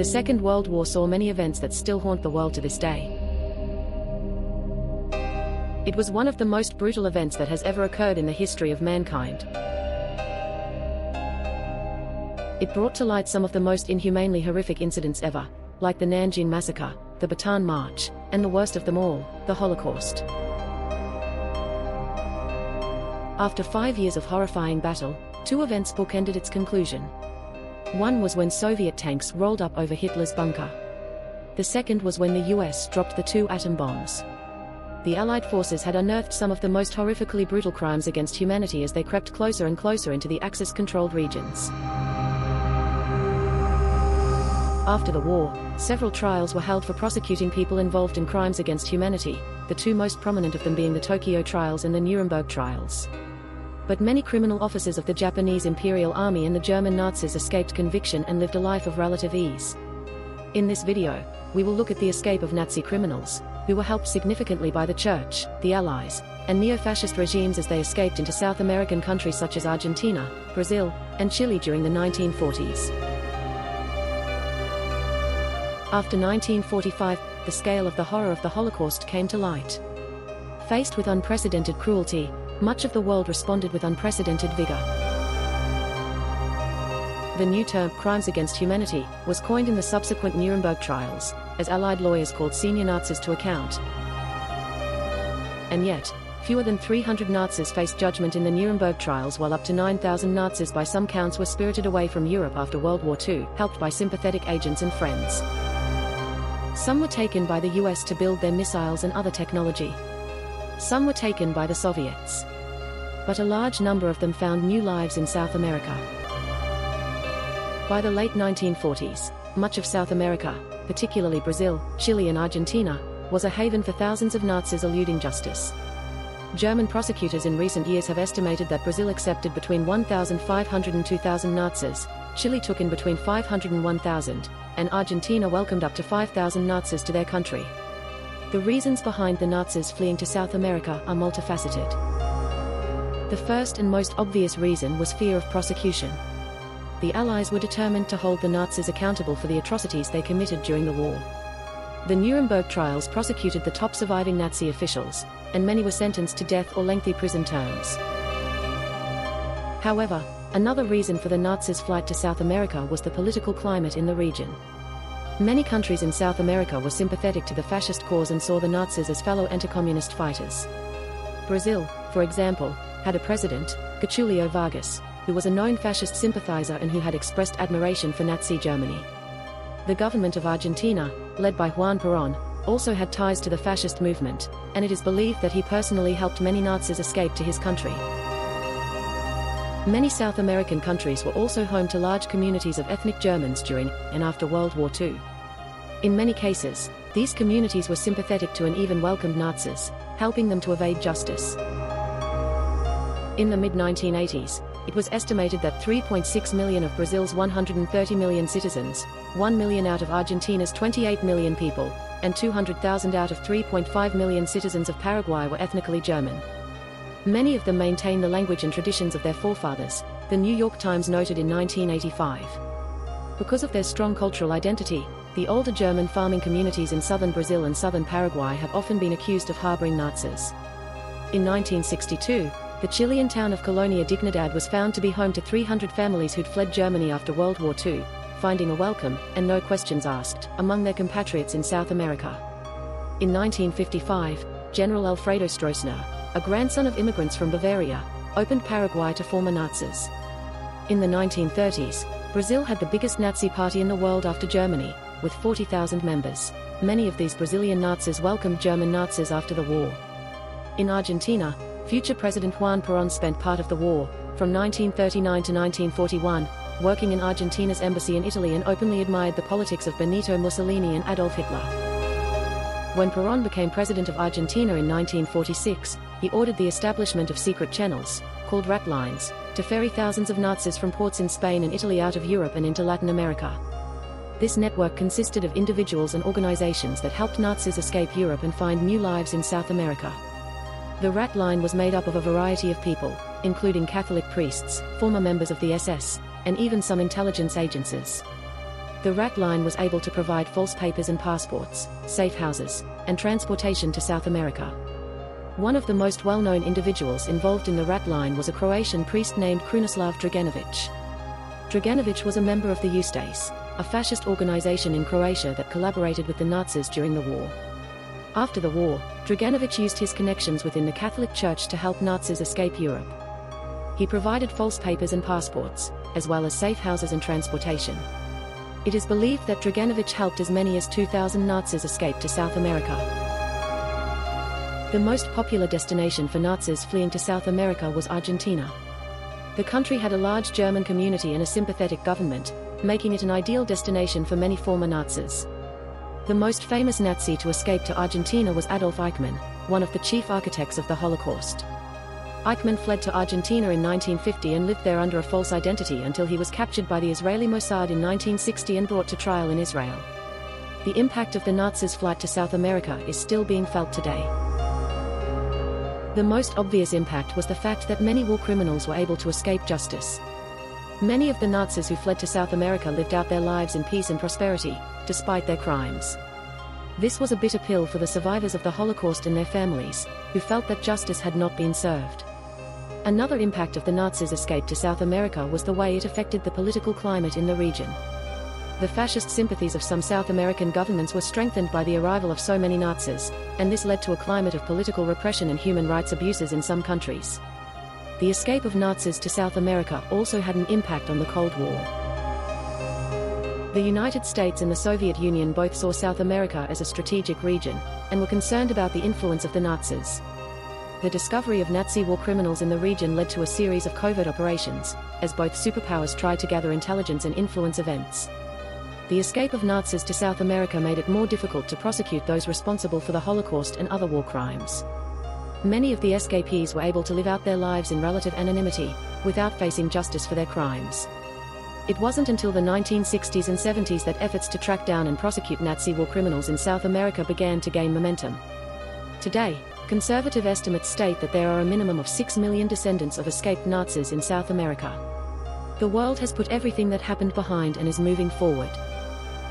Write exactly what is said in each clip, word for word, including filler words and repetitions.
The Second World War saw many events that still haunt the world to this day. It was one of the most brutal events that has ever occurred in the history of mankind. It brought to light some of the most inhumanely horrific incidents ever, like the Nanjing Massacre, the Bataan March, and the worst of them all, the Holocaust. After five years of horrifying battle, two events bookended its conclusion. One was when Soviet tanks rolled up over Hitler's bunker. The second was when the U S dropped the two atom bombs. The Allied forces had unearthed some of the most horrifically brutal crimes against humanity as they crept closer and closer into the Axis-controlled regions. After the war, several trials were held for prosecuting people involved in crimes against humanity, the two most prominent of them being the Tokyo trials and the Nuremberg trials. But many criminal officers of the Japanese Imperial Army and the German Nazis escaped conviction and lived a life of relative ease. In this video, we will look at the escape of Nazi criminals, who were helped significantly by the Church, the Allies, and neo-fascist regimes as they escaped into South American countries such as Argentina, Brazil, and Chile during the nineteen forties. After nineteen forty-five, the scale of the horror of the Holocaust came to light. Faced with unprecedented cruelty, much of the world responded with unprecedented vigor. The new term, crimes against humanity, was coined in the subsequent Nuremberg trials, as Allied lawyers called senior Nazis to account. And yet, fewer than three hundred Nazis faced judgment in the Nuremberg trials, while up to nine thousand Nazis by some counts were spirited away from Europe after World War Two, helped by sympathetic agents and friends. Some were taken by the U S to build their missiles and other technology. Some were taken by the Soviets. But a large number of them found new lives in South America. By the late nineteen forties, much of South America, particularly Brazil, Chile and Argentina, was a haven for thousands of Nazis eluding justice. German prosecutors in recent years have estimated that Brazil accepted between one thousand five hundred and two thousand Nazis, Chile took in between five hundred and one thousand, and Argentina welcomed up to five thousand Nazis to their country. The reasons behind the Nazis fleeing to South America are multifaceted. The first and most obvious reason was fear of prosecution. The Allies were determined to hold the Nazis accountable for the atrocities they committed during the war. The Nuremberg trials prosecuted the top surviving Nazi officials, and many were sentenced to death or lengthy prison terms. However, another reason for the Nazis' flight to South America was the political climate in the region. Many countries in South America were sympathetic to the fascist cause and saw the Nazis as fellow anti-communist fighters. Brazil, for example, had a president, Getúlio Vargas, who was a known fascist sympathizer and who had expressed admiration for Nazi Germany. The government of Argentina, led by Juan Perón, also had ties to the fascist movement, and it is believed that he personally helped many Nazis escape to his country. Many South American countries were also home to large communities of ethnic Germans during and after World War Two. In many cases, these communities were sympathetic to and even welcomed Nazis, helping them to evade justice. In the mid nineteen eighties, it was estimated that three point six million of Brazil's one hundred thirty million citizens, one million out of Argentina's twenty-eight million people, and two hundred thousand out of three point five million citizens of Paraguay were ethnically German. Many of them maintain the language and traditions of their forefathers, the New York Times noted in nineteen eighty-five. Because of their strong cultural identity, the older German farming communities in southern Brazil and southern Paraguay have often been accused of harboring Nazis. In nineteen sixty-two, the Chilean town of Colonia Dignidad was found to be home to three hundred families who'd fled Germany after World War Two, finding a welcome, and no questions asked, among their compatriots in South America. In nineteen fifty-five, General Alfredo Stroessner, a grandson of immigrants from Bavaria, opened Paraguay to former Nazis. In the nineteen thirties, Brazil had the biggest Nazi party in the world after Germany, with forty thousand members. Many of these Brazilian Nazis welcomed German Nazis after the war. In Argentina, future President Juan Perón spent part of the war, from nineteen thirty-nine to nineteen forty-one, working in Argentina's embassy in Italy and openly admired the politics of Benito Mussolini and Adolf Hitler. When Perón became president of Argentina in nineteen forty-six, he ordered the establishment of secret channels, called ratlines, to ferry thousands of Nazis from ports in Spain and Italy out of Europe and into Latin America. This network consisted of individuals and organizations that helped Nazis escape Europe and find new lives in South America. The ratline was made up of a variety of people, including Catholic priests, former members of the S S, and even some intelligence agencies. The ratline was able to provide false papers and passports, safe houses, and transportation to South America. One of the most well-known individuals involved in the ratline was a Croatian priest named Krunoslav Draganović. Draganović was a member of the Ustase, a fascist organization in Croatia that collaborated with the Nazis during the war. After the war, Draganović used his connections within the Catholic Church to help Nazis escape Europe. He provided false papers and passports, as well as safe houses and transportation. It is believed that Draganović helped as many as two thousand Nazis escape to South America. The most popular destination for Nazis fleeing to South America was Argentina. The country had a large German community and a sympathetic government, making it an ideal destination for many former Nazis. The most famous Nazi to escape to Argentina was Adolf Eichmann, one of the chief architects of the Holocaust. Eichmann fled to Argentina in nineteen fifty and lived there under a false identity until he was captured by the Israeli Mossad in nineteen sixty and brought to trial in Israel. The impact of the Nazis' flight to South America is still being felt today. The most obvious impact was the fact that many war criminals were able to escape justice. Many of the Nazis who fled to South America lived out their lives in peace and prosperity, despite their crimes. This was a bitter pill for the survivors of the Holocaust and their families, who felt that justice had not been served. Another impact of the Nazis' escape to South America was the way it affected the political climate in the region. The fascist sympathies of some South American governments were strengthened by the arrival of so many Nazis, and this led to a climate of political repression and human rights abuses in some countries. The escape of Nazis to South America also had an impact on the Cold War. The United States and the Soviet Union both saw South America as a strategic region, and were concerned about the influence of the Nazis. The discovery of Nazi war criminals in the region led to a series of covert operations, as both superpowers tried to gather intelligence and influence events. The escape of Nazis to South America made it more difficult to prosecute those responsible for the Holocaust and other war crimes. Many of the escapees were able to live out their lives in relative anonymity, without facing justice for their crimes. It wasn't until the nineteen sixties and seventies that efforts to track down and prosecute Nazi war criminals in South America began to gain momentum. Today, conservative estimates state that there are a minimum of six million descendants of escaped Nazis in South America. The world has put everything that happened behind and is moving forward.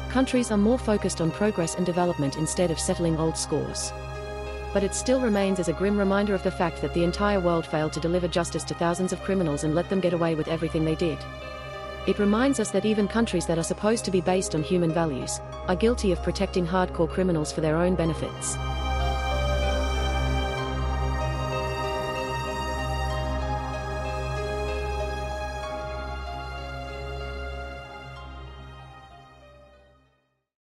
Countries are more focused on progress and development instead of settling old scores. But it still remains as a grim reminder of the fact that the entire world failed to deliver justice to thousands of criminals and let them get away with everything they did. It reminds us that even countries that are supposed to be based on human values are guilty of protecting hardcore criminals for their own benefits.